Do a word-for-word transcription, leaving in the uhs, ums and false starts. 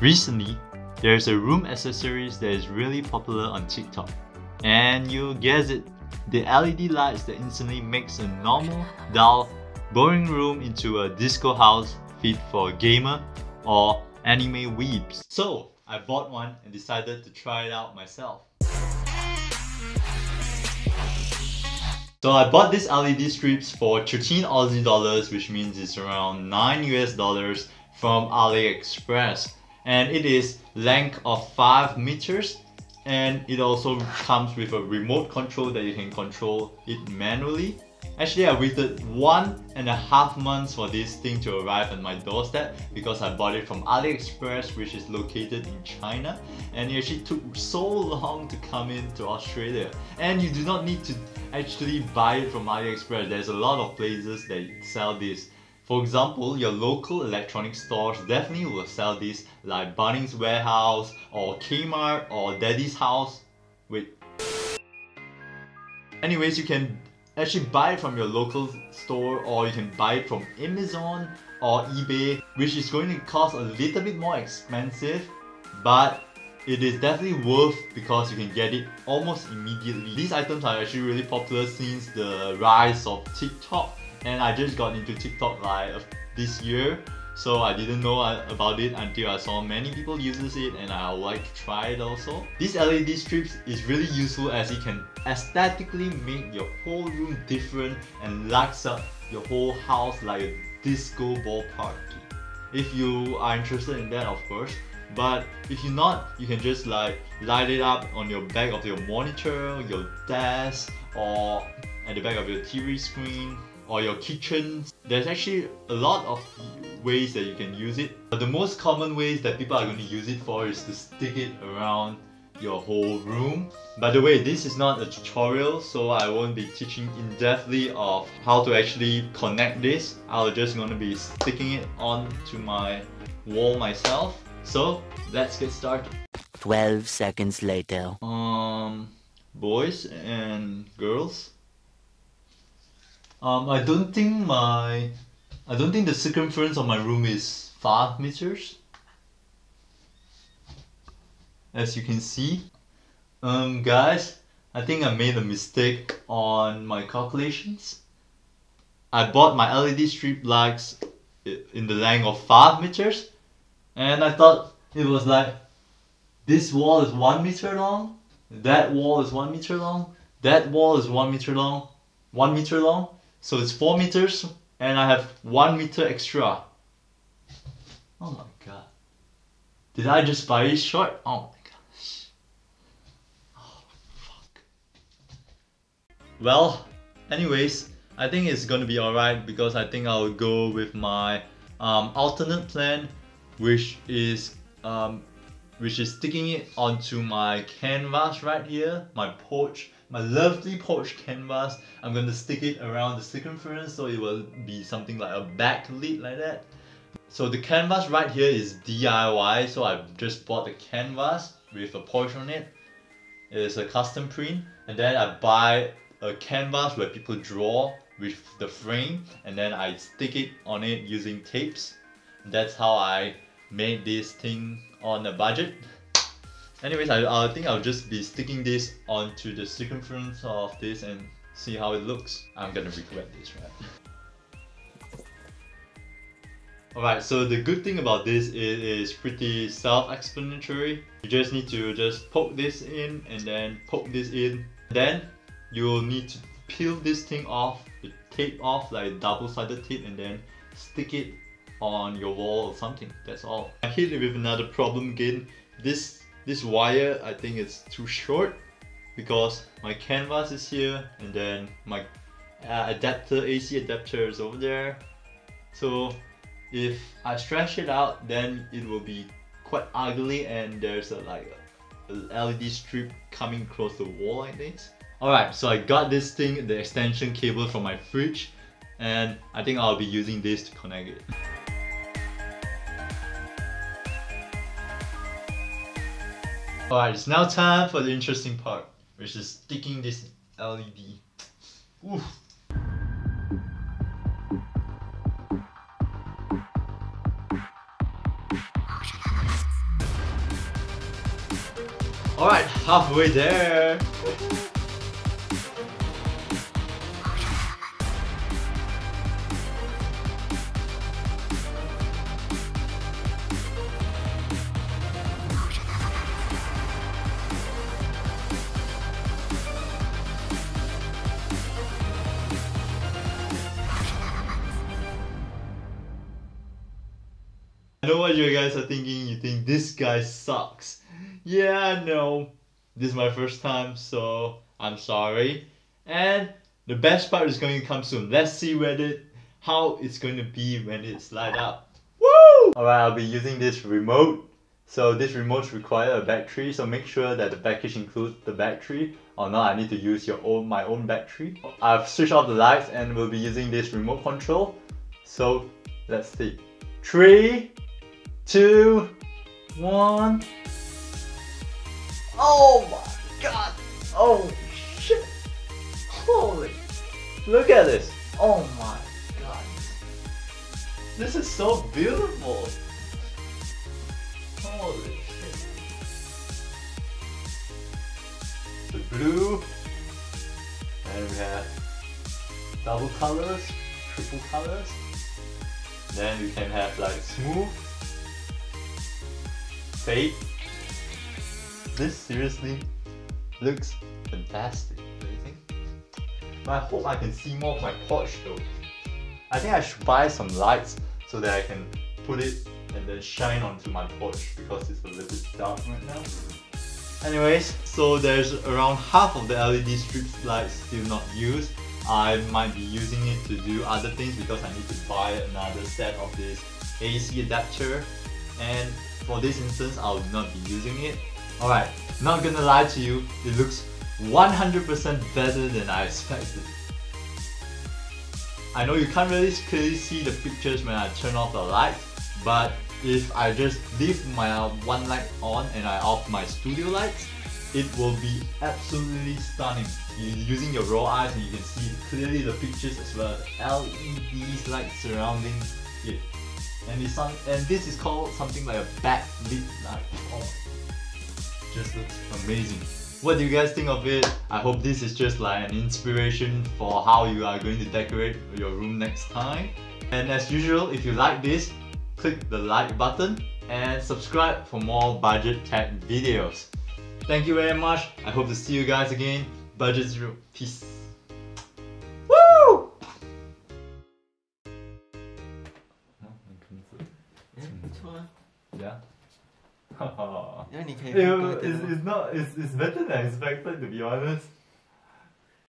Recently, there's a room accessories that is really popular on TikTok. And you guessed it, the L E D lights that instantly makes a normal, dull, boring room into a disco house fit for a gamer or anime weebs. So, I bought one and decided to try it out myself. So I bought these L E D strips for thirteen Aussie dollars, which means it's around nine U S dollars from AliExpress. And it is length of five meters, and it also comes with a remote control that you can control it manually. Actually, I waited one and a half months for this thing to arrive at my doorstep because I bought it from AliExpress, which is located in China, and it actually took so long to come into Australia. And you do not need to actually buy it from AliExpress. There's a lot of places that sell this. For example, your local electronic stores definitely will sell this, like Bunnings Warehouse or Kmart or Daddy's House. Wait. Anyways, you can actually buy it from your local store, or you can buy it from Amazon or eBay, which is going to cost a little bit more expensive, but it is definitely worth because you can get it almost immediately. These items are actually really popular since the rise of TikTok, and I just got into TikTok like this year, so I didn't know about it until I saw many people uses it, and I would like to try it also. This L E D strips is really useful as it can aesthetically make your whole room different and lights up your whole house like a disco ball party. If you are interested in that, of course. But if you're not, you can just like light it up on your back of your monitor, your desk, or at the back of your T V screen, or your kitchen. There's actually a lot of ways that you can use it, but the most common ways that people are going to use it for is to stick it around your whole room. By the way, this is not a tutorial, so I won't be teaching in-depthly of how to actually connect this. I'm just going to be sticking it onto my wall myself. So let's get started. twelve seconds later. Um, boys and girls, Um, I don't think my, I don't think the circumference of my room is five meters, as you can see. Um, guys, I think I made a mistake on my calculations. I bought my L E D strip lights in the length of five meters, and I thought it was like this wall is one meter long, that wall is one meter long, that wall is one meter long, one meter long. So it's four meters, and I have one meter extra. Oh my god. Did I just buy it short? Oh my gosh. Oh fuck. Well, anyways, I think it's gonna be alright because I think I will go with my um, alternate plan, which is um, which is sticking it onto my canvas right here, my porch. My lovely porch canvas. I'm going to stick it around the circumference, so it will be something like a back lid like that. So the canvas right here is D I Y, so I just bought the canvas with a porch on it. It is a custom print, and then I buy a canvas where people draw with the frame, and then I stick it on it using tapes. That's how I made this thing on a budget. Anyways, I, I think I'll just be sticking this onto the circumference of this and see how it looks. I'm gonna regret this, right? Alright, so the good thing about this, it is pretty self-explanatory. You just need to just poke this in and then poke this in. Then you'll need to peel this thing off, the tape off, like double-sided tape, and then stick it on your wall or something. That's all. I hit it with another problem again. This This wire, I think it's too short because my canvas is here and then my uh, adapter, A C adapter is over there. So if I stretch it out, then it will be quite ugly, and there's a, like a L E D strip coming across the wall like this. Alright, so I got this thing, the extension cable from my fridge, and I think I'll be using this to connect it. Alright, it's now time for the interesting part, which is sticking this L E D. Oof. Alright, halfway there. I know what you guys are thinking. You think this guy sucks. Yeah, I know. This is my first time, so I'm sorry. And the best part is going to come soon. Let's see whether how it's going to be when it's light up. Woo! Alright, I'll be using this remote. So this remote requires a battery, so make sure that the package includes the battery. Or not, I need to use your own my own battery. I've switched off the lights and we'll be using this remote control. So let's see. Three. Two, one. Oh my god! Oh shit! Holy! Look at this! Oh my god! This is so beautiful! Holy shit! The blue, and we have double colors, triple colors. Then we can have like smooth. Fade. This seriously looks fantastic, don't you think? But I hope I can see more of my porch though. I think I should buy some lights so that I can put it and then shine onto my porch because it's a little bit dark right now. Anyways, so there's around half of the L E D strip lights still not used. I might be using it to do other things because I need to buy another set of this A C adapter, and for this instance, I will not be using it. Alright, not gonna lie to you, it looks one hundred percent better than I expected. I know you can't really clearly see the pictures when I turn off the lights, but if I just leave my one light on and I off my studio lights, it will be absolutely stunning. You're using your raw eyes and you can see clearly the pictures as well as L E D lights surrounding it. And this, sun, and this is called something like a backlit light. Oh, just looks amazing. What do you guys think of it? I hope this is just like an inspiration for how you are going to decorate your room next time. And as usual, if you like this, click the like button and subscribe for more budget tech videos. Thank you very much. I hope to see you guys again. Budget Zero. Peace. Woo! Yeah. It's, it's not. It's, it's better than expected, to be honest.